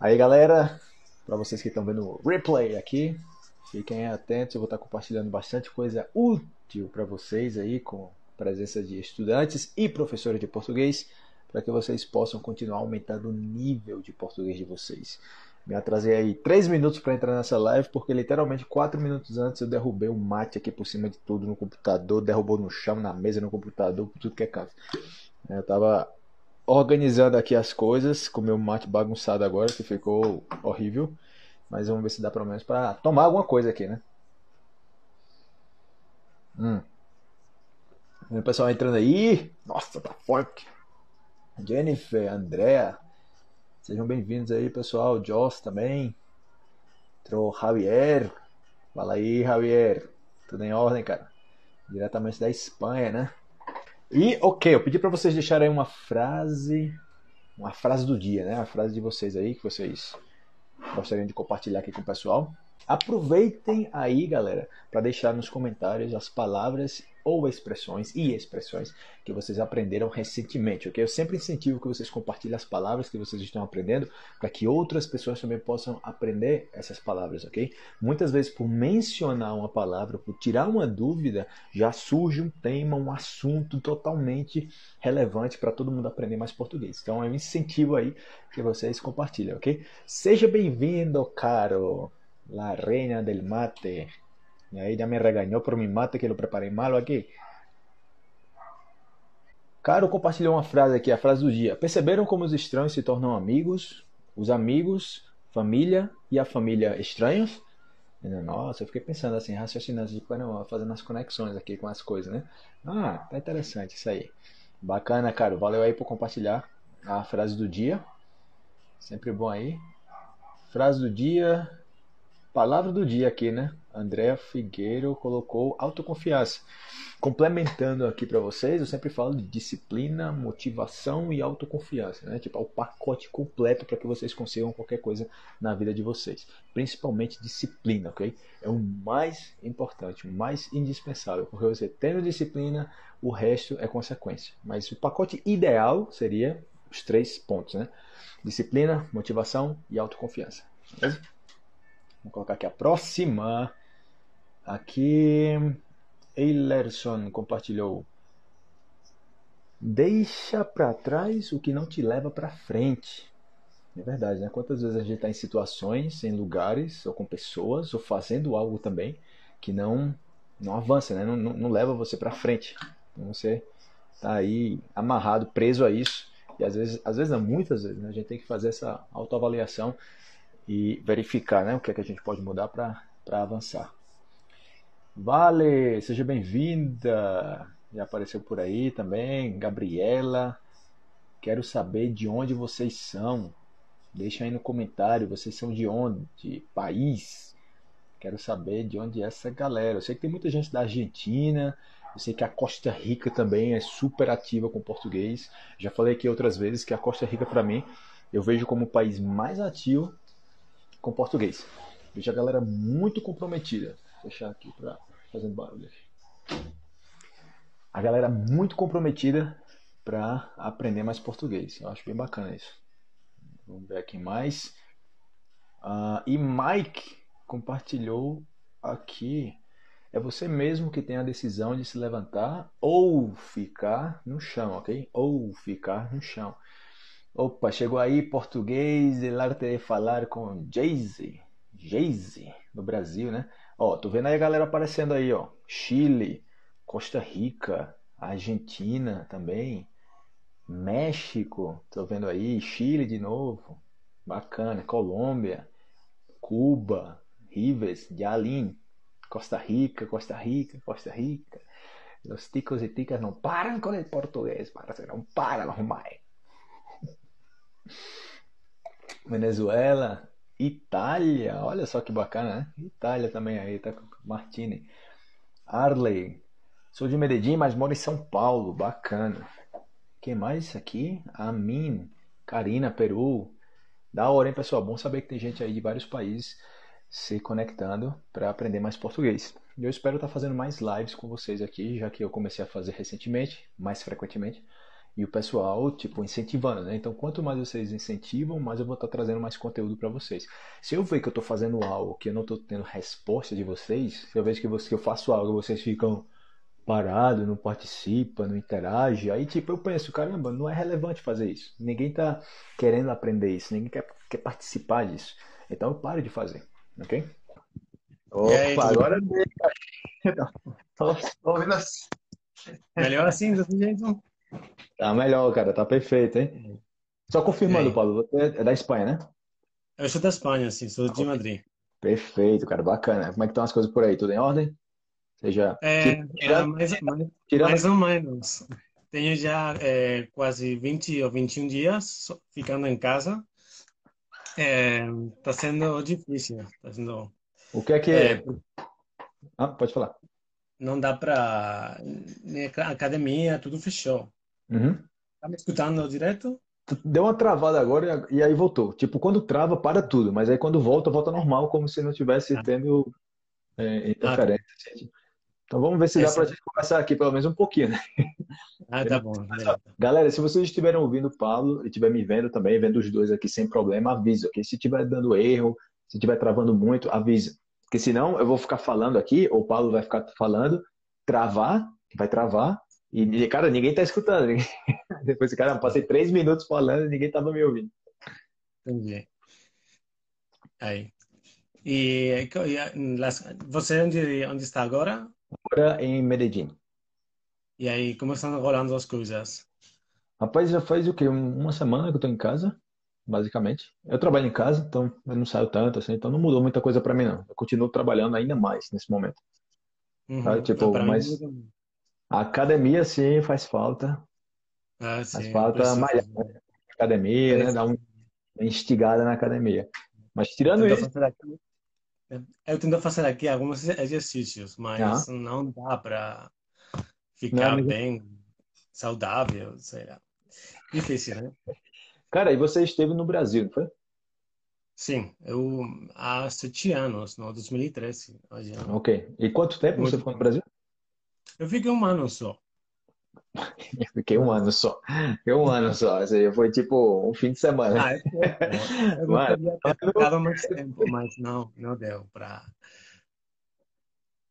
Aí, galera, para vocês que estão vendo o replay aqui, fiquem atentos, eu vou estar compartilhando bastante coisa útil para vocês aí, com a presença de estudantes e professores de português, para que vocês possam continuar aumentando o nível de português de vocês. Me atrasei aí 3 minutos para entrar nessa live, porque literalmente 4 minutos antes eu derrubei o mate aqui por cima de tudo no computador, derrubou no chão, na mesa, no computador, tudo que é canto. Eu tava organizando aqui as coisas, com o meu mate bagunçado agora, que ficou horrível. Mas vamos ver se dá pelo menos para tomar alguma coisa aqui, né? O pessoal entrando aí. Nossa, tá forte. Jennifer, Andrea, sejam bem-vindos aí, pessoal. Joss também. Entrou Javier. Fala aí, Javier. Tudo em ordem, cara? Diretamente da Espanha, né? E, ok, eu pedi para vocês deixarem aí uma frase do dia, né? A frase de vocês aí, que vocês gostariam de compartilhar aqui com o pessoal. Aproveitem aí, galera, para deixar nos comentários as palavras ou expressões e expressões que vocês aprenderam recentemente, ok? Eu sempre incentivo que vocês compartilhem as palavras que vocês estão aprendendo para que outras pessoas também possam aprender essas palavras, ok? Muitas vezes, por mencionar uma palavra, por tirar uma dúvida, já surge um tema, um assunto totalmente relevante para todo mundo aprender mais português. Então, é um incentivo aí que vocês compartilhem, ok? Seja bem-vindo, caro! La reina del mate. E aí já me regañou por mi mate que eu preparei mal aqui. Caro compartilhou uma frase aqui, a frase do dia. Perceberam como os estranhos se tornam amigos? Os amigos, família e a família estranhos? Nossa, eu fiquei pensando assim, raciocinando, fazendo as conexões aqui com as coisas, né? Ah, tá interessante isso aí. Bacana, caro. Valeu aí por compartilhar a frase do dia. Sempre bom aí. Frase do dia... Palavra do dia aqui, né? André Figueiro colocou autoconfiança. Complementando aqui para vocês, eu sempre falo de disciplina, motivação e autoconfiança, né? Tipo, é o pacote completo para que vocês consigam qualquer coisa na vida de vocês. Principalmente disciplina, ok? É o mais importante, o mais indispensável. Porque você tendo disciplina, o resto é consequência. Mas o pacote ideal seria os 3 pontos, né? Disciplina, motivação e autoconfiança. Beleza? Vou colocar aqui a próxima. Aqui, Eilerson compartilhou. Deixa para trás o que não te leva para frente. É verdade, né? Quantas vezes a gente está em situações, em lugares, ou com pessoas, ou fazendo algo também, que não avança, né? Não leva você para frente. Então você está aí amarrado, preso a isso. E às vezes não, muitas vezes, né? A gente tem que fazer essa autoavaliação e verificar, né, o que é que a gente pode mudar para avançar. Vale, seja bem-vinda. Já apareceu por aí também. Gabriela, quero saber de onde vocês são. Deixa aí no comentário, vocês são de onde? País. Quero saber de onde é essa galera. Eu sei que tem muita gente da Argentina. Eu sei que a Costa Rica também é super ativa com português. Já falei aqui outras vezes que a Costa Rica, para mim, eu vejo como o país mais ativo com português. Veja a galera muito comprometida. Vou deixar aqui para fazendo barulho. A galera muito comprometida para aprender mais português. Eu acho bem bacana isso. Vamos ver aqui mais. E Mike compartilhou aqui. É você mesmo que tem a decisão de se levantar ou ficar no chão, ok? Ou ficar no chão. Opa, chegou aí português, el arte de falar com Jay-Z, no Brasil, né? Ó, tô vendo aí a galera aparecendo aí, ó. Chile, Costa Rica, Argentina também, México, tô vendo aí, Chile de novo, bacana, Colômbia, Cuba, Rives, Jalín, Costa Rica. Los ticos e ticas não param com o português, não param, arrumai. Venezuela, Itália, olha só que bacana, né? Itália também aí, tá com Martini. Arley, sou de Medellín, mas moro em São Paulo, bacana. Quem mais aqui? Amin, Karina, Peru. Da hora, hein, pessoal? Bom saber que tem gente aí de vários países se conectando para aprender mais português. Eu espero estar fazendo mais lives com vocês aqui, já que eu comecei a fazer recentemente, mais frequentemente. E o pessoal, tipo, incentivando, né? Então, quanto mais vocês incentivam, mais eu vou estar trazendo mais conteúdo para vocês. Se eu ver que eu estou fazendo algo que eu não estou tendo resposta de vocês, se eu vejo que eu faço algo e vocês ficam parados, não participam, não interagem, aí, tipo, eu penso, caramba, não é relevante fazer isso. Ninguém está querendo aprender isso, ninguém quer participar disso. Então, eu paro de fazer, ok? Opa, aí, agora... Tô ouvindo assim. Melhor assim, desse jeito... Tá melhor, cara. Tá perfeito, hein? Só confirmando, Pablo, você é da Espanha, né? Eu sou da Espanha, sim. Sou de Madrid. Perfeito, cara. Bacana. Como é que estão as coisas por aí? Tudo em ordem? Ou seja... mais ou menos. Tenho já quase 20 ou 21 dias ficando em casa. Tá sendo difícil. Tá sendo... O que é que... Ah, pode falar. Não dá pra... Academia, tudo fechou. Uhum. Tá me escutando direto? Deu uma travada agora e aí voltou. Tipo, quando trava, para tudo. Mas aí quando volta, volta normal, como se não tivesse tendo interferência. Tá. Então vamos ver se dá pra gente conversar aqui, pelo menos um pouquinho, né? Ah, tá bom. Galera, se vocês estiverem ouvindo o Pablo e estiver me vendo também, vendo os dois aqui sem problema, avisa. Okay? Se estiver dando erro, se estiver travando muito, avisa. Porque senão eu vou ficar falando aqui, ou o Pablo vai ficar falando, vai travar, e cara, ninguém tá escutando. Depois, cara, passei 3 minutos falando e ninguém tava me ouvindo. Entendi. Aí. Você onde está agora? Agora em Medellín. E aí, como estão rolando as coisas? Rapaz, já faz o quê? Uma semana que eu tô em casa. Basicamente, eu trabalho em casa, então eu não saio tanto, assim, então não mudou muita coisa pra mim, não. Eu continuo trabalhando ainda mais nesse momento. Uhum, tá? Tipo, mas a academia, sim, faz falta. Ah, sim, faz falta malhar, né? Academia, né? Dar uma instigada na academia. Mas tirando isso... Eu tento fazer aqui alguns exercícios, mas não dá pra ficar bem saudável, sei lá. Difícil, né? Cara, e você esteve no Brasil, não foi? Sim, eu há 7 anos, no 2013. Hoje. Ok. E quanto tempo você ficou no Brasil? Eu fiquei 1 ano só. Fiquei um ano só. Foi tipo um fim de semana. Eu gostaria de ficar mais tempo, mas não deu pra...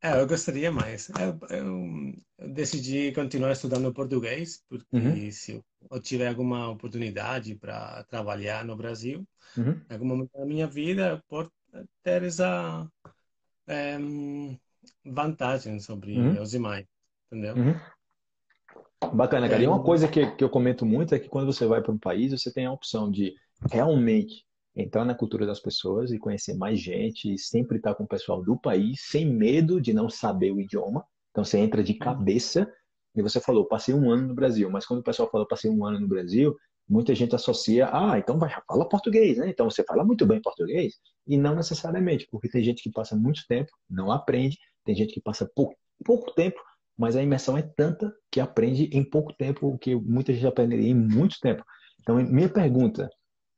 eu gostaria mais. Eu decidi continuar estudando português, porque se eu tiver alguma oportunidade para trabalhar no Brasil, em algum momento da minha vida, por ter essa vantagem sobre os demais, entendeu? Bacana, cara. E uma coisa que eu comento muito é que quando você vai para um país, você tem a opção de realmente... entrar na cultura das pessoas e conhecer mais gente, e sempre estar com o pessoal do país, sem medo de não saber o idioma. Então você entra de cabeça e você falou, passei 1 ano no Brasil. Mas quando o pessoal fala, passei 1 ano no Brasil, muita gente associa, então vai falar português, né? Então você fala muito bem português. E não necessariamente, porque tem gente que passa muito tempo, não aprende, tem gente que passa pouco tempo, mas a imersão é tanta que aprende em pouco tempo, o que muita gente aprenderia em muito tempo. Então, minha pergunta...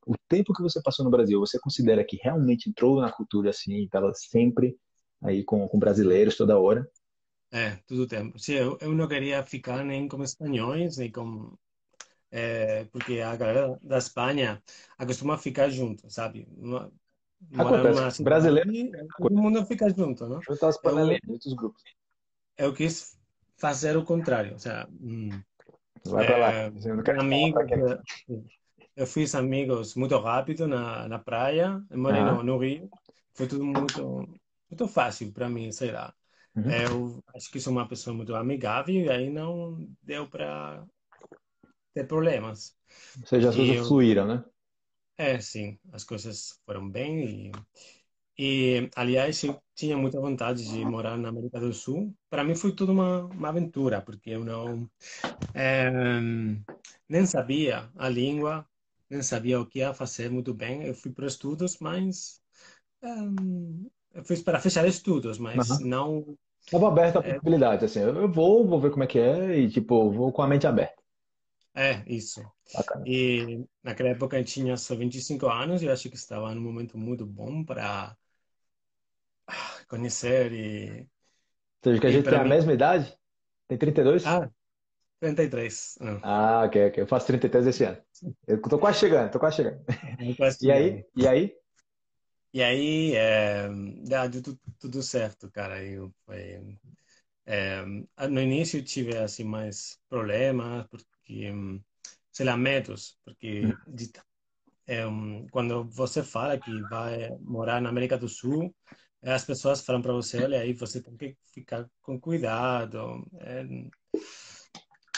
O tempo que você passou no Brasil, você considera que realmente entrou na cultura assim, estava sempre aí com brasileiros toda hora? Todo o tempo. Sim, eu não queria ficar nem com espanhóis, nem com... porque a galera da Espanha acostuma ficar junto, sabe? Acontece. Brasileiro... Todo mundo fica junto, né? Juntar as panelinhas, outros grupos. Eu quis fazer o contrário, ou seja... Vai pra lá. Eu não quero amigo... Eu fiz amigos muito rápido na praia, eu morei no Rio. Foi tudo muito fácil para mim, sei lá. Eu acho que sou uma pessoa muito amigável e aí não deu para ter problemas. Ou seja, as coisas fluíram, né? Sim. As coisas foram bem. E aliás, eu tinha muita vontade de morar na América do Sul. Para mim foi tudo uma aventura, porque eu não... nem sabia a língua. Nem sabia o que ia fazer muito bem. Eu fui para estudos, mas... eu fui para fechar estudos, mas não... Estava aberta a possibilidade, assim. Eu vou ver como é que é e, tipo, vou com a mente aberta. Isso. Bacana. E naquela época eu tinha só 25 anos e eu acho que estava num momento muito bom para conhecer e... Ou seja, que a gente tem a mesma idade? Tem 32? 33. Ah, ok. Eu faço 33 esse ano. Eu tô quase chegando, E aí, deu tudo certo, cara. No início eu tive, assim, mais problemas, porque, sei lá, medos. Porque quando você fala que vai morar na América do Sul, as pessoas falam para você, olha, aí você tem que ficar com cuidado.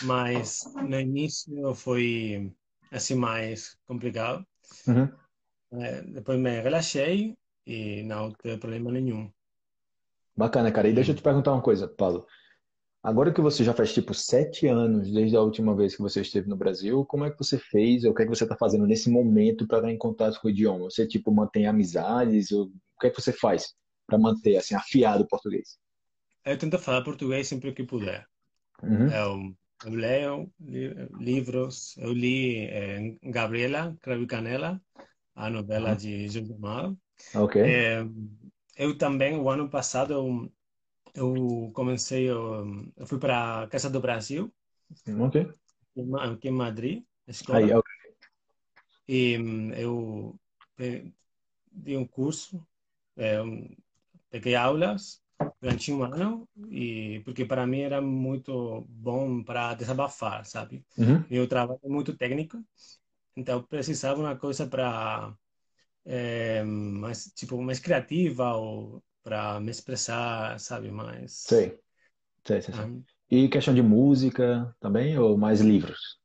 Mas no início foi, assim, mais complicado. Uhum. Depois me relaxei e não teve problema nenhum. Bacana, cara. E deixa eu te perguntar uma coisa, Paulo. Agora que você já faz, tipo, 7 anos desde a última vez que você esteve no Brasil, como é que você fez? Ou o que é que você está fazendo nesse momento para estar em contato com o idioma? Você, tipo, mantém amizades? Ou o que é que você faz para manter, assim, afiado o português? Eu tento falar português sempre que puder. Uhum. Eu leio livros, eu li Gabriela Cravicanela, a novela de Jardimão. Ok. Eu também, o ano passado, eu fui para a Casa do Brasil, okay, aqui em Madrid, na escola. Aí, okay. E eu dei um curso, peguei aulas durante um ano, porque para mim era muito bom para desabafar, sabe? Uhum. Eu trabalho muito técnico, então precisava uma coisa para mais criativa ou para me expressar, sabe? Mais... Sei. E questão de música também ou mais livros?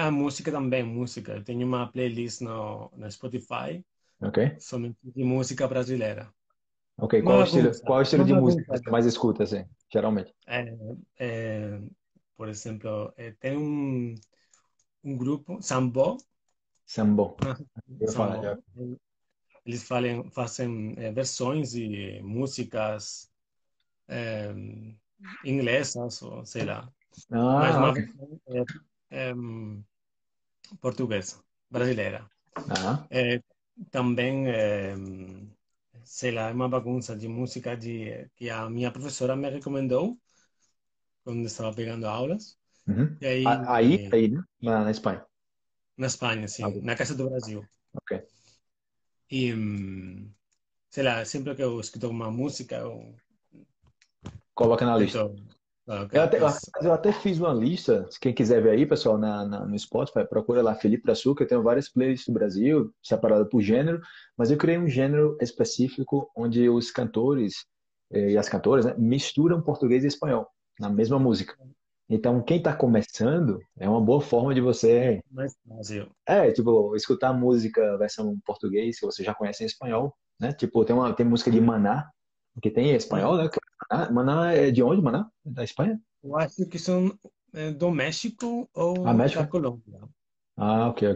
A música também, música. Eu tenho uma playlist no Spotify, okay, somente de música brasileira. Ok, qual estilo de música você mais escuta, assim, geralmente? Por exemplo, tem um grupo, Sambô. Eles fazem versões de músicas inglesas, ou sei lá. Mas uma versão portuguesa, brasileira. Também... sei lá, é uma bagunça de música que a minha professora me recomendou quando estava pegando aulas. Uhum. E aí né? Na Espanha? Na Espanha, sim. Na Casa do Brasil. Ok. E, sei lá, sempre que eu escuto uma música, eu... Coloca na lista. Eu até fiz uma lista, quem quiser ver aí, pessoal, no Spotify, procura lá Felipe Pracuva, eu tenho várias playlists do Brasil, separada por gênero, mas eu criei um gênero específico onde os cantores e as cantoras, né, misturam português e espanhol na mesma música. Então, quem está começando, é uma boa forma de você... Mais fácil. Tipo, escutar a música versão português, que você já conhece em espanhol, né? Tipo, tem música de Maná, que tem em espanhol, né? Maná é de onde, Maná? Da Espanha? Eu acho que são do México ou da Colômbia. Ah, ok.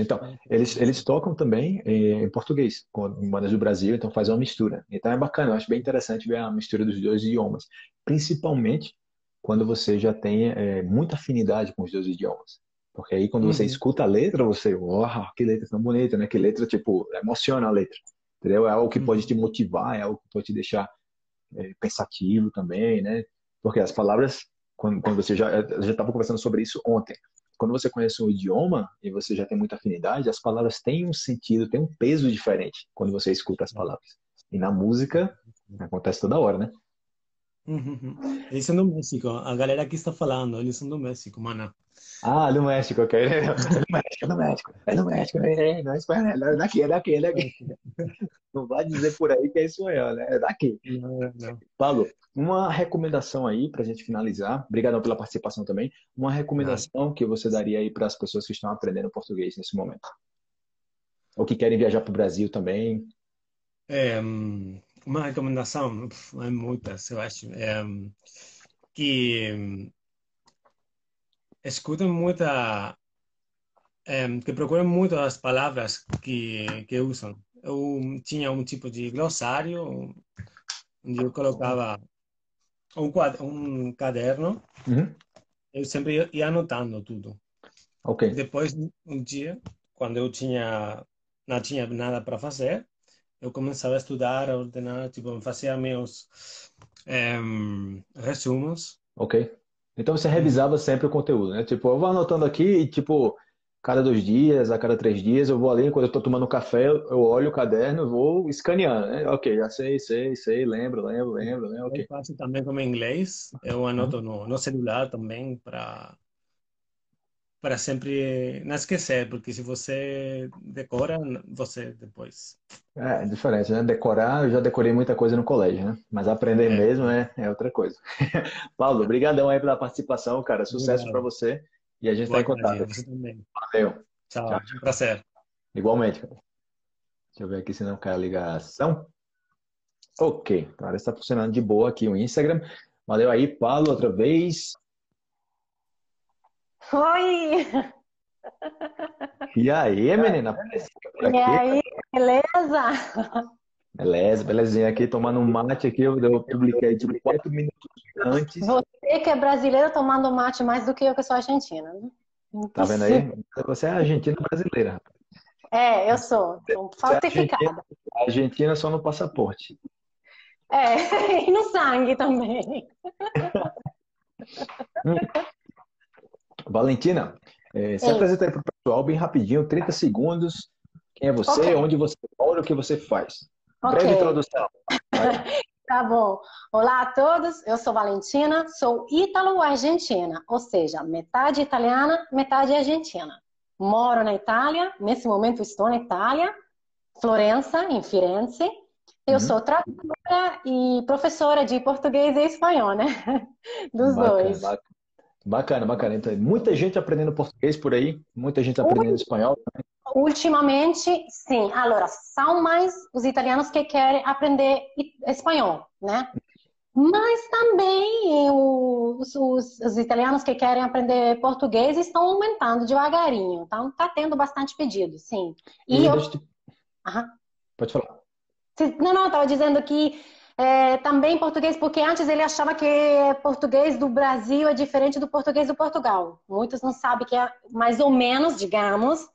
Então, eles tocam também em português, com bandas do Brasil, então faz uma mistura. Então é bacana, eu acho bem interessante ver a mistura dos dois idiomas, principalmente quando você já tem muita afinidade com os dois idiomas. Porque aí quando você escuta a letra, você, que letra tão bonita, né? Que letra, tipo, emociona a letra, entendeu? É algo que pode te motivar, é algo que pode te deixar pensativo também, né? Porque as palavras, quando você já estava conversando sobre isso ontem, quando você conhece um idioma e você já tem muita afinidade, as palavras têm um sentido, têm um peso diferente quando você escuta as palavras. E na música acontece toda hora, né? Uhum. Eles são do México, a galera que está falando, eles são do México, Maná. Ah, do México, ok. É do México, é daqui. Não vai dizer por aí que é espanhol, né? É daqui. Não. Pablo, uma recomendação aí pra gente finalizar. Obrigado pela participação também. Uma recomendação que você daria aí para as pessoas que estão aprendendo português nesse momento? Ou que querem viajar pro Brasil também? Uma recomendação, é muitas, eu acho, que escutem que procurem muito as palavras que usam. Eu tinha um tipo de glossário, onde eu colocava um caderno, eu sempre ia anotando tudo. Okay. Depois, um dia, quando eu não tinha nada para fazer, eu começava a estudar, a ordenar, tipo, fazia meus resumos. Ok. Então você revisava sempre o conteúdo, né? Tipo, eu vou anotando aqui e, tipo, cada 2 dias, a cada 3 dias, eu vou ali, enquanto eu tô tomando café, eu olho o caderno, vou escaneando, né? Ok, já sei, lembro, né? Okay. Eu faço também como inglês, eu anoto no celular também para sempre não esquecer, porque se você decora, você depois... É diferente, né? Decorar, eu já decorei muita coisa no colégio, né? Mas aprender mesmo é outra coisa. Paulo, brigadão aí pela participação, cara. Sucesso para você. E a gente está em contato. Você também. Valeu. Tchau. Tchau. Prazer. Igualmente, cara. Deixa eu ver aqui se não cai a ligação. Ok. Parece que está funcionando de boa aqui o Instagram. Valeu aí, Paulo, outra vez. Oi! E aí, menina? E aí, beleza? Belezinha aqui, tomando um mate aqui, eu publiquei tipo 4 minutos antes. Você que é brasileira tomando mate mais do que eu sou argentina, né? Então, tá vendo aí? Você é argentina brasileira. É, eu sou. Falsificada. Argentina só no passaporte. É, e no sangue também. Valentina, se apresenta aí pro pessoal bem rapidinho, 30 segundos. Quem é você, onde você mora, o que você faz. Breve introdução. Tá bom. Olá a todos, eu sou Valentina, sou ítalo-argentina, ou seja, metade italiana, metade argentina. Moro na Itália, nesse momento estou na Itália, Florença, em Firenze. Eu sou tradutora e professora de português e espanhol, né? Dos dois. Bacana. Então, muita gente aprendendo português por aí, muita gente aprendendo espanhol. Ultimamente, sim. Agora, são mais os italianos que querem aprender espanhol, né? Mas também os italianos que querem aprender português estão aumentando devagarinho. Então, tá tendo bastante pedido, sim. E eu... Pode falar. Não, estava dizendo que... também português, porque antes ele achava que português do Brasil é diferente do português do Portugal. Muitos não sabem que é mais ou menos, digamos,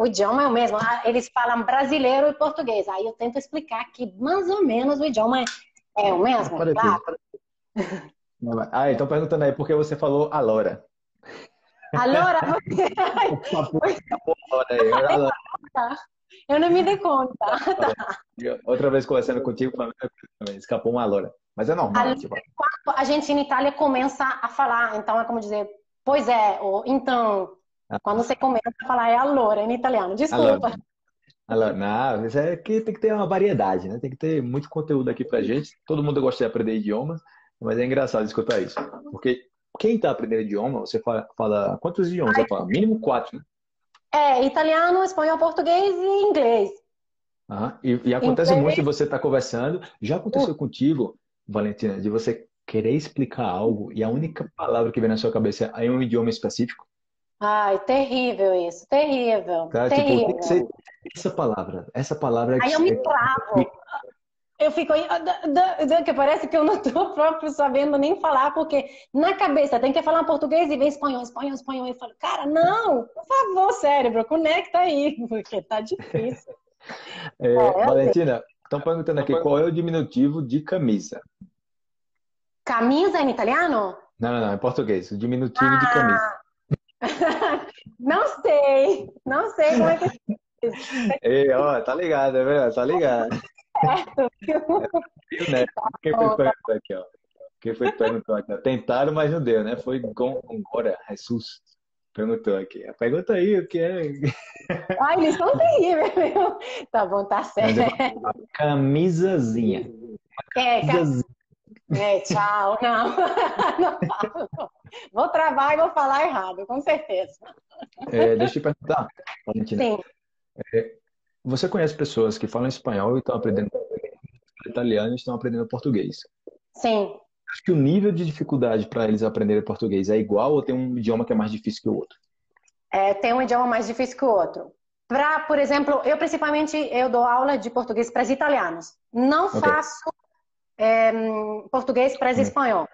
o idioma é o mesmo. Eles falam brasileiro e português. Aí eu tento explicar que mais ou menos o idioma é o mesmo, claro. Ah, então perguntando aí, por que você falou allora? Allora? Eu não me dei conta. Tá. Outra vez conversando contigo, escapou uma allora. Mas é normal. Tipo... A gente na Itália começa a falar, então é como dizer, pois é, ou então. Quando você começa a falar é allora em italiano, desculpa. Allora. Não, isso é que tem que ter uma variedade, né? Tem que ter muito conteúdo aqui pra gente. Todo mundo gosta de aprender idiomas, mas é engraçado escutar isso. Porque quem tá aprendendo idioma, você fala quantos idiomas? Você fala? Mínimo 4, né? É, italiano, espanhol, português e inglês. E acontece muito de você estar conversando. Já aconteceu contigo, Valentina, de você querer explicar algo e a única palavra que vem na sua cabeça é um idioma específico? Ai, terrível isso, terrível. Tá, terrível. Tipo, tem que ser essa palavra. Aí eu me travo. Eu fico aí, que parece que eu não estou próprio sabendo nem falar, porque na cabeça tem que falar português e vem espanhol. Eu falo, cara, não, por favor, cérebro, conecta aí, porque tá difícil. Valentina, estão perguntando aqui, qual é o diminutivo de camisa? Camisa em italiano? Não, em português, o diminutivo de camisa. Não sei como é que é isso. Ei, ó, tá ligado, é verdade, tá ligado. Certo, viu? Né? Quem foi perguntou aqui, ó. Tentaram, mas não deu, né? Foi Gongora, Jesus. Perguntou aqui. Pergunta aí o que é. Ai, eles estão terríveis, meu. Tá bom, tá certo. Camisazinha. Tchau, não falo, não. Vou travar e vou falar errado, com certeza. Deixa eu te perguntar, Valentina. Sim. Você conhece pessoas que falam espanhol e estão aprendendo italiano e estão aprendendo português? Sim. Acho que o nível de dificuldade para eles aprenderem português é igual ou tem um idioma que é mais difícil que o outro? Tem um idioma mais difícil que o outro. Por exemplo, eu principalmente dou aula de português para os italianos. Não faço português para os espanhol.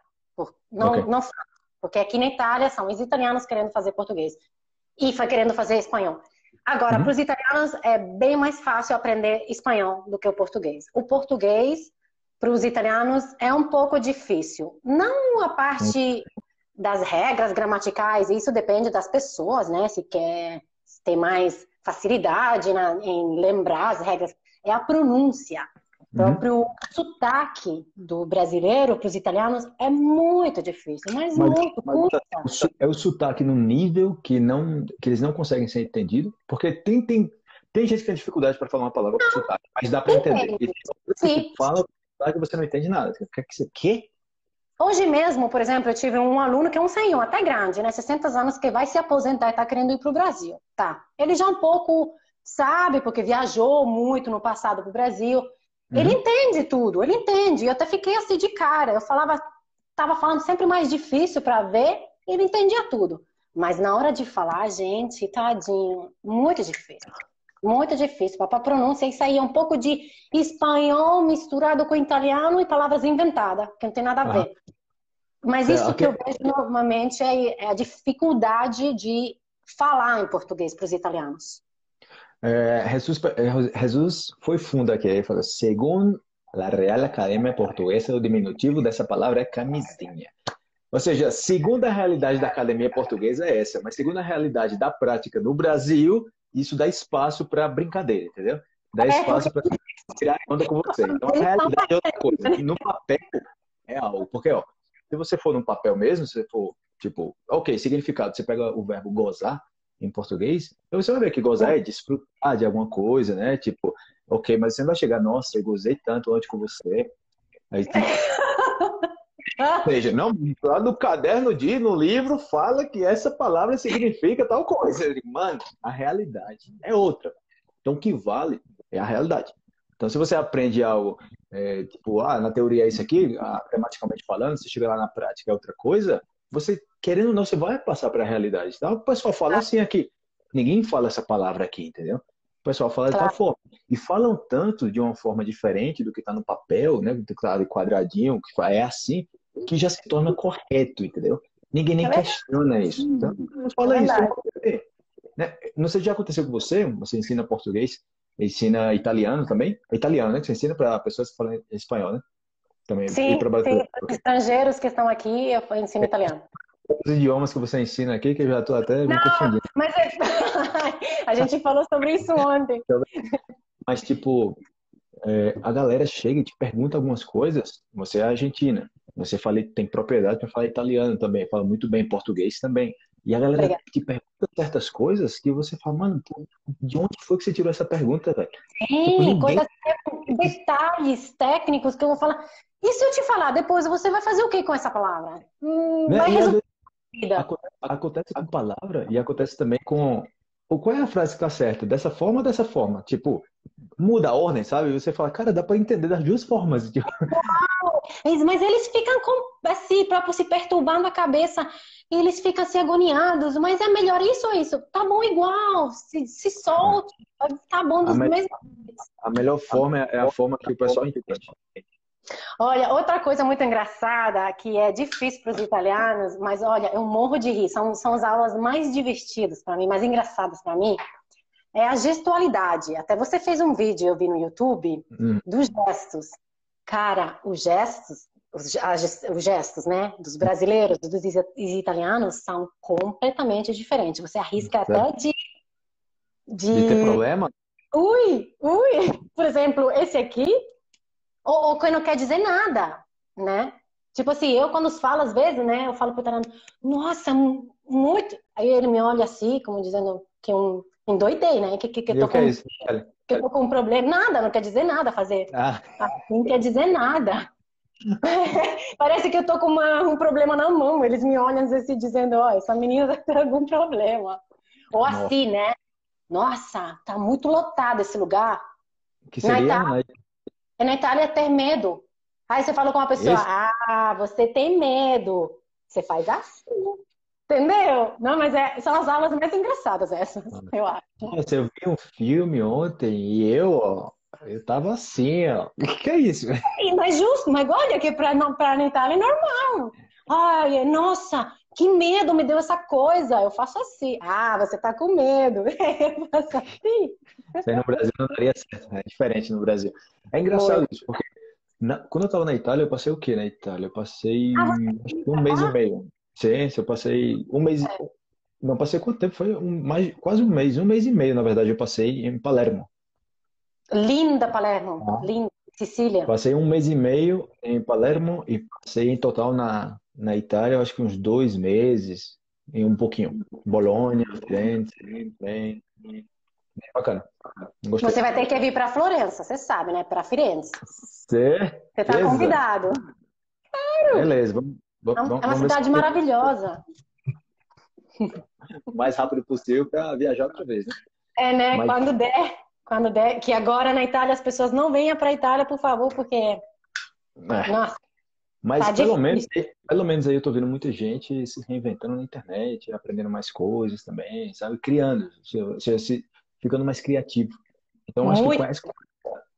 Não faço. Porque aqui na Itália são os italianos querendo fazer português e querendo fazer espanhol. Agora, para os italianos é bem mais fácil aprender espanhol do que o português. O português, para os italianos, é um pouco difícil. Não a parte das regras gramaticais, isso depende das pessoas, né? Se quer ter mais facilidade em lembrar as regras, é a pronúncia. O próprio sotaque do brasileiro para os italianos é muito difícil, mas muito difícil. É o sotaque num nível que eles não conseguem ser entendidos, porque tem gente que tem dificuldade para falar uma palavra com sotaque, mas dá para entender. Sim. Você fala com sotaque e você não entende nada. Você quê? Hoje mesmo, por exemplo, eu tive um aluno que é um senhor, até grande, né? 60 anos, que vai se aposentar e está querendo ir para o Brasil. Tá. Ele já um pouco sabe, porque viajou muito no passado para o Brasil. Ele entende tudo, ele entende. Eu até fiquei assim de cara. Eu tava falando sempre mais difícil para ver, ele entendia tudo. Mas na hora de falar, gente, tadinho, muito difícil. Muito difícil. Para a pronúncia, isso aí é um pouco de espanhol misturado com italiano e palavras inventadas, que não tem nada a ver. Mas isso que eu vejo normalmente é a dificuldade de falar em português para os italianos. Jesus foi funda aqui, ele falou, segundo a Real Academia Portuguesa, o diminutivo dessa palavra é camisinha. Ou seja, segundo a realidade da Academia Portuguesa é essa, mas segundo a realidade da prática no Brasil, isso dá espaço para brincadeira, entendeu? Dá espaço para tirar conta com você. Então a realidade é outra coisa, e no papel é algo, porque ó, se você for no papel mesmo, se você for, tipo, ok, significado, você pega o verbo gozar, em português, então você vai ver que gozar é desfrutar de alguma coisa, né? Tipo, ok, mas você não vai chegar, nossa, eu gozei tanto antes com você. Aí, tipo... Ou seja, não, lá no caderno, no livro, fala que essa palavra significa tal coisa. Mano, a realidade é outra. Então, o que vale é a realidade. Então, se você aprende algo, tipo, na teoria é isso aqui, gramaticalmente falando, você chega lá na prática é outra coisa, você... Querendo ou não, você vai passar para a realidade. Tá? O pessoal fala assim aqui. Ninguém fala essa palavra aqui, entendeu? O pessoal fala de tal forma. E falam tanto de uma forma diferente do que está no papel, né? Do que está quadradinho, que é assim, que já se torna correto, entendeu? Ninguém nem questiona isso. Então, fala isso. Né? Não sei se já aconteceu com você. Você ensina português, ensina italiano também. É italiano, né? Que você ensina para pessoas que falam espanhol, né? Também. Sim, para estrangeiros que estão aqui, eu ensino italiano. Os idiomas que você ensina aqui, que eu já estou até me confundindo. Mas a gente falou sobre isso ontem. Mas, tipo, a galera chega e te pergunta algumas coisas. Você é argentina. Você tem propriedade para falar italiano também. Fala muito bem português também. E a galera te pergunta certas coisas que você fala, mano, de onde foi que você tirou essa pergunta, velho? Sim, coisas, detalhes técnicos que eu vou falar. E se eu te falar depois, você vai fazer o que com essa palavra? Vai resolver. Acontece com palavra e acontece também com... Qual é a frase que tá certa? Dessa forma ou dessa forma? Tipo, muda a ordem, sabe? Você fala, cara, dá pra entender das duas formas. Uau! Mas eles ficam assim, se perturbando a cabeça. E eles ficam assim, agoniados. Mas é melhor isso ou isso? Tá bom igual. Se solte. Tá bom dos mesmos. A melhor forma é a forma que o pessoal entende. Olha, outra coisa muito engraçada, que é difícil para os italianos, mas olha, eu morro de rir, são as aulas mais divertidas para mim, mais engraçadas para mim, é a gestualidade. Até você fez um vídeo, eu vi no YouTube, dos gestos. Cara, os gestos, né, dos brasileiros, dos italianos, são completamente diferentes. Você arrisca até de ter problema? Ui! Por exemplo, esse aqui... Ou quem não quer dizer nada, né? Tipo assim, eu quando falo, às vezes, né? Eu falo pro italiano, nossa, muito... Aí ele me olha assim, como dizendo que eu endoidei, né? Que eu tô com um problema. Nada, não quer dizer nada fazer. Não quer dizer nada. Parece que eu tô com um problema na mão. Eles me olham, às vezes, assim, dizendo, ó, essa menina tem algum problema. Ou assim, né? Nossa, tá muito lotado esse lugar. Que seria, né? Na Itália, ter medo. Aí você fala com uma pessoa, você tem medo. Você faz assim. Entendeu? Não, mas são as aulas mais engraçadas essas, eu acho. Nossa, eu vi um filme ontem e eu tava assim, ó. O que é isso? Mas justo, mas olha que pra na Itália é normal. Ai, nossa, que medo me deu essa coisa. Eu faço assim. Você tá com medo. Eu faço assim. Isso aí no Brasil não daria certo, né? É diferente no Brasil. É engraçado isso, porque quando eu tava na Itália, eu passei o quê na Itália? Eu passei acho que um mês e meio. Sim, eu passei um mês. Não, passei quanto tempo? Foi quase um mês e meio, na verdade. Eu passei em Palermo. Linda Palermo, Ah. linda. Sicília. Passei um mês e meio em Palermo e passei em total na Itália, eu acho que uns 2 meses e um pouquinho. Bolônia, Firenze, bem bacana. Gostei. Você vai ter que vir para Florença, você sabe, né? Para Firenze. Você tá convidado. Claro. Beleza. Vamos, é uma cidade maravilhosa. O mais rápido possível para viajar outra vez, né? É, né? Mas... Quando der, que agora na Itália as pessoas não venham para a Itália, por favor, porque... Nossa, mas tá pelo menos aí eu tô vendo muita gente se reinventando na internet, aprendendo mais coisas também, sabe? Criando, ficando mais criativo. Então, acho que quase...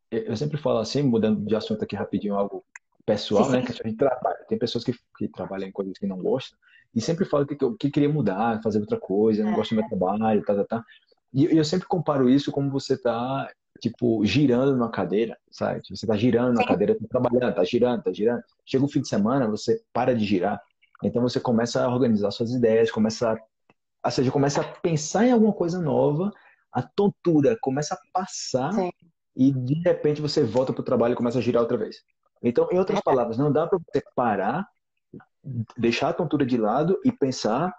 Eu sempre falo assim, mudando de assunto aqui rapidinho, algo pessoal, sim, né? Que a gente trabalha. Tem pessoas que trabalham em coisas que não gostam e sempre falam que queria mudar, fazer outra coisa, não gosto do meu trabalho, tá. E eu sempre comparo isso como você tá, tipo, girando numa cadeira, sabe? Você tá girando na cadeira, tá trabalhando, tá girando. Chega o fim de semana, você para de girar. Então você começa a organizar suas ideias, começa a pensar em alguma coisa nova, a tontura começa a passar e de repente você volta pro trabalho e começa a girar outra vez. Então, em outras palavras, não dá para você parar, deixar a tontura de lado e pensar...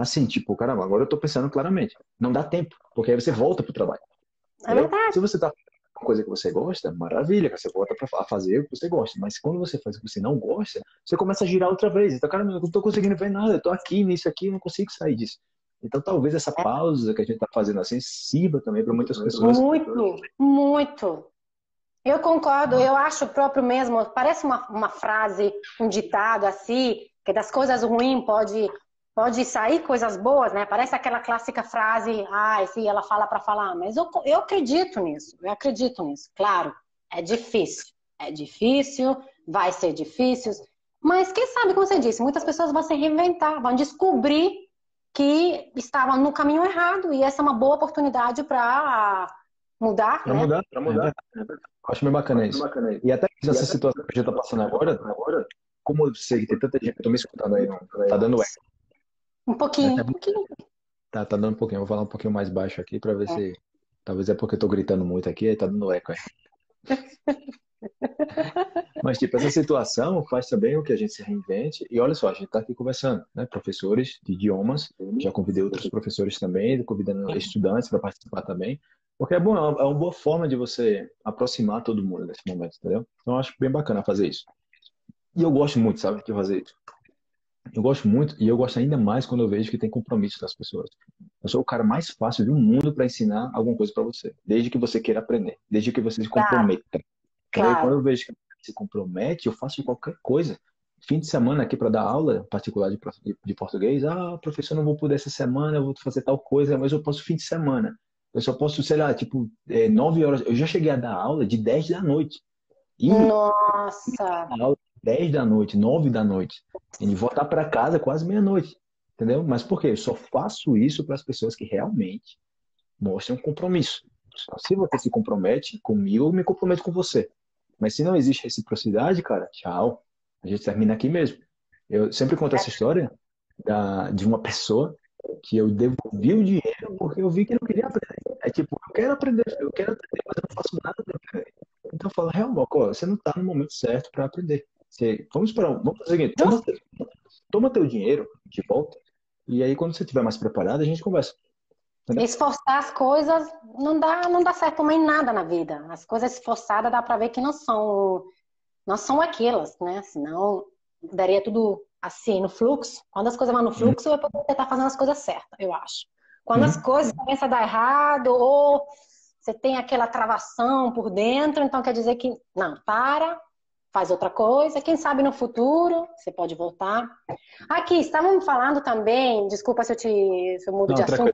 Assim, tipo, caramba, agora eu tô pensando claramente. Não dá tempo, porque aí você volta pro trabalho. É verdade. Se você tá fazendo uma coisa que você gosta, maravilha, você volta a fazer o que você gosta. Mas quando você faz o que você não gosta, você começa a girar outra vez. Então, caramba, eu não tô conseguindo ver nada, eu tô aqui, nisso aqui, eu não consigo sair disso. Então, talvez essa pausa que a gente tá fazendo assim sirva também para muitas pessoas. Muito. Eu concordo, eu acho próprio mesmo, parece uma frase, um ditado assim, que das coisas ruins pode sair coisas boas, né? Parece aquela clássica frase, se ela fala para falar, mas eu acredito nisso, Claro, é difícil, vai ser difícil, mas quem sabe, como você disse, muitas pessoas vão se reinventar, vão descobrir que estavam no caminho errado e essa é uma boa oportunidade para mudar, né? Para mudar. Acho bem bacana isso. E até essa situação que a gente está passando agora, como eu sei que tem tanta gente que está me escutando aí, tá dando eco. Um pouquinho. Tá dando um pouquinho. Eu vou falar um pouquinho mais baixo aqui pra ver se... Talvez é porque eu tô gritando muito aqui, aí tá dando eco aí. Mas, tipo, essa situação faz também o que a gente se reinvente. E olha só, a gente tá aqui conversando, né? Professores de idiomas. Já convidei outros professores também, convidando estudantes pra participar também. Porque é bom, é uma boa forma de você aproximar todo mundo nesse momento, entendeu? Então, eu acho bem bacana fazer isso. E eu gosto muito, sabe, de fazer isso. Eu gosto muito e eu gosto ainda mais quando eu vejo que tem compromisso das pessoas. Eu sou o cara mais fácil do mundo para ensinar alguma coisa para você, desde que você queira aprender, desde que você se comprometa. Claro. Aí, quando eu vejo que se compromete, eu faço qualquer coisa. Fim de semana aqui para dar aula particular de português, professor, não vou poder essa semana, eu vou fazer tal coisa, mas eu posso fim de semana. Eu só posso, sei lá, tipo, 9 horas. Eu já cheguei a dar aula de 10 da noite. E... Nossa! 10 da noite, 9 da noite, e voltar para casa quase meia-noite, entendeu? Mas por quê? Eu só faço isso para as pessoas que realmente mostram compromisso. Se você se compromete comigo, eu me comprometo com você. Mas se não existe reciprocidade, cara, tchau. A gente termina aqui mesmo. Eu sempre conto essa história de uma pessoa que eu devolvi o dinheiro porque eu vi que não queria aprender. É tipo, eu quero aprender, mas eu não faço nada para aprender. Então eu falo, realmente, você não tá no momento certo para aprender. Vamos fazer o seguinte, toma teu dinheiro de volta e aí quando você estiver mais preparado a gente conversa. Entendeu? Esforçar as coisas não dá certo mais nada na vida. As coisas esforçadas dá pra ver que não são aquelas, né? Senão daria tudo assim, no fluxo. Quando as coisas vão no fluxo, eu posso tentar fazendo as coisas certas, eu acho. Quando as coisas começam a dar errado ou você tem aquela travação por dentro, então quer dizer que não, faz outra coisa, quem sabe no futuro você pode voltar. Aqui, estavam falando também, desculpa se eu mudo de assunto,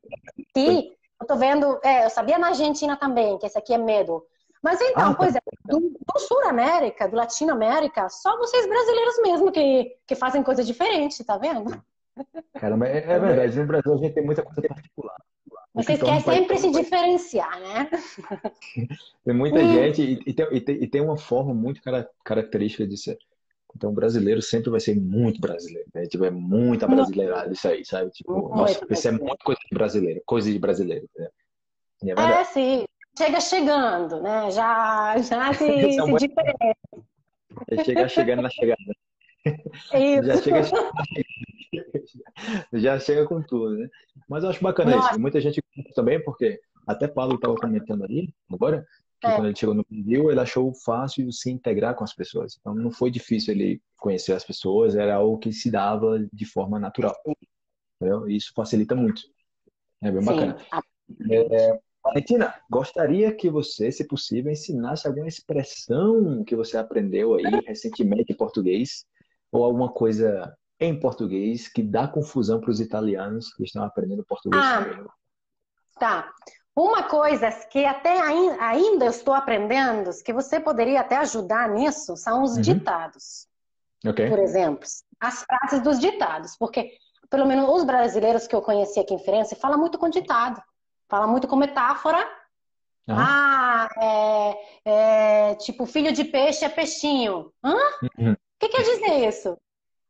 que eu tô vendo, eu sabia na Argentina também, que esse aqui é medo. Mas então, do Sul-América, do Latino-América, só vocês brasileiros mesmo que fazem coisa diferente, tá vendo? Cara, mas é verdade, no Brasil a gente tem muita coisa particular. Vocês querem sempre se diferenciar, né? Tem muita gente e tem uma forma muito característica de ser. Então, o brasileiro sempre vai ser muito brasileiro, né? Tipo, é muito brasileirado isso aí, sabe? Tipo, muito nossa, isso é muita coisa de brasileiro, né? E é verdade. É, sim. Chega chegando, né? Já se diferencia. Chega chegando na chegada. Isso. Já chega com tudo, né? Mas eu acho bacana isso. Muita gente também, porque até Pablo estava comentando ali, agora, que quando ele chegou no Brasil, ele achou fácil se integrar com as pessoas. Então não foi difícil ele conhecer as pessoas, era algo que se dava de forma natural. Entendeu? Isso facilita muito. É bem bacana. Valentina, gostaria que você, se possível, ensinasse alguma expressão que você aprendeu aí recentemente em português, ou alguma coisa em português que dá confusão para os italianos que estão aprendendo português. Tá. Uma coisa que até ainda eu estou aprendendo, que você poderia até ajudar nisso, são os ditados. Okay. Por exemplo, as frases dos ditados. Porque, pelo menos, os brasileiros que eu conheci aqui em Firenze falam muito com ditado. Fala muito com metáfora. Tipo, filho de peixe é peixinho. Hã? O que quer dizer isso?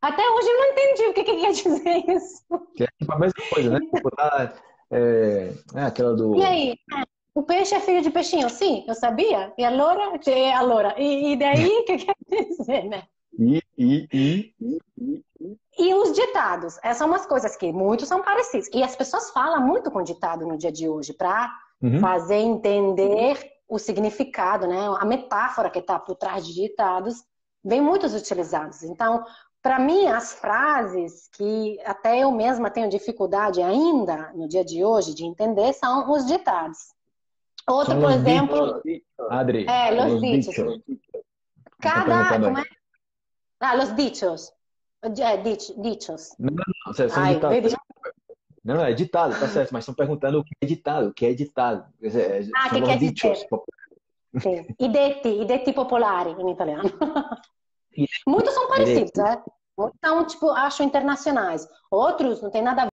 Até hoje eu não entendi o que quer dizer isso. É tipo a mesma coisa, né? Aquela do... E aí? O peixe é filho de peixinho? Sim, eu sabia. E a loura? E daí, o que quer dizer, né? E os ditados. Essas são umas coisas que muitos são parecidos. E as pessoas falam muito com ditado no dia de hoje para fazer entender o significado, né? A metáfora que está por trás de ditados vem muitos utilizados. Então, para mim, as frases que até eu mesma tenho dificuldade ainda no dia de hoje de entender são os ditados. Outro, por exemplo... Adri, los dichos. Los dichos. Dichos. Não, é ditado, tá certo, mas estão perguntando o que é ditado, o que é ditado. O que quer dizer? I detti popolari em italiano. Muitos são parecidos, né? Então, tipo, acho internacionais. Outros não tem nada a ver.